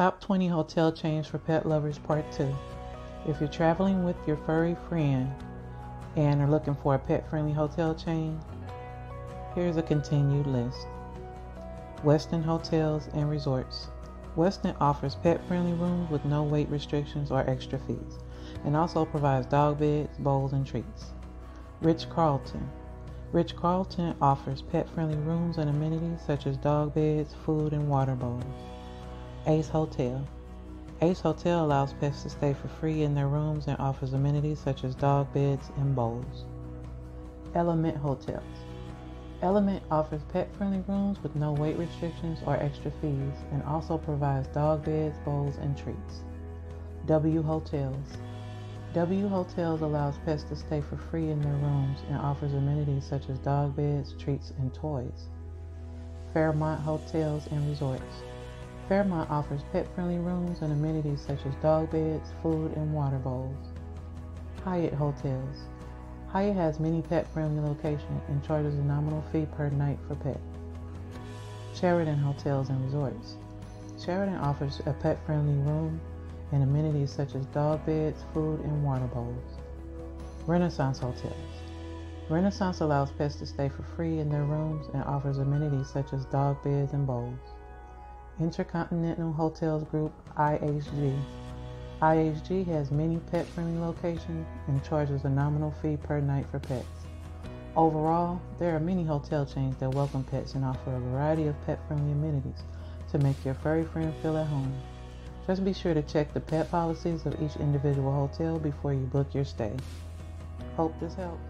Top 20 Hotel Chains for Pet Lovers Part 2. If you're traveling with your furry friend and are looking for a pet-friendly hotel chain, here's a continued list. Westin Hotels and Resorts. Westin offers pet-friendly rooms with no weight restrictions or extra fees, and also provides dog beds, bowls, and treats. Rich Carlton. Rich Carlton offers pet-friendly rooms and amenities such as dog beds, food, and water bowls. Ace Hotel. Ace Hotel allows pets to stay for free in their rooms and offers amenities such as dog beds and bowls. Element Hotels. Element offers pet-friendly rooms with no weight restrictions or extra fees and also provides dog beds, bowls, and treats. W Hotels. W Hotels allows pets to stay for free in their rooms and offers amenities such as dog beds, treats, and toys. Fairmont Hotels and Resorts. Fairmont offers pet-friendly rooms and amenities such as dog beds, food, and water bowls. Hyatt Hotels. Hyatt has many pet-friendly locations and charges a nominal fee per night for pets. Sheridan Hotels and Resorts. Sheridan offers a pet-friendly room and amenities such as dog beds, food, and water bowls. Renaissance Hotels. Renaissance allows pets to stay for free in their rooms and offers amenities such as dog beds and bowls. Intercontinental Hotels Group, IHG. IHG has many pet-friendly locations and charges a nominal fee per night for pets. Overall, there are many hotel chains that welcome pets and offer a variety of pet-friendly amenities to make your furry friend feel at home. Just be sure to check the pet policies of each individual hotel before you book your stay. Hope this helps.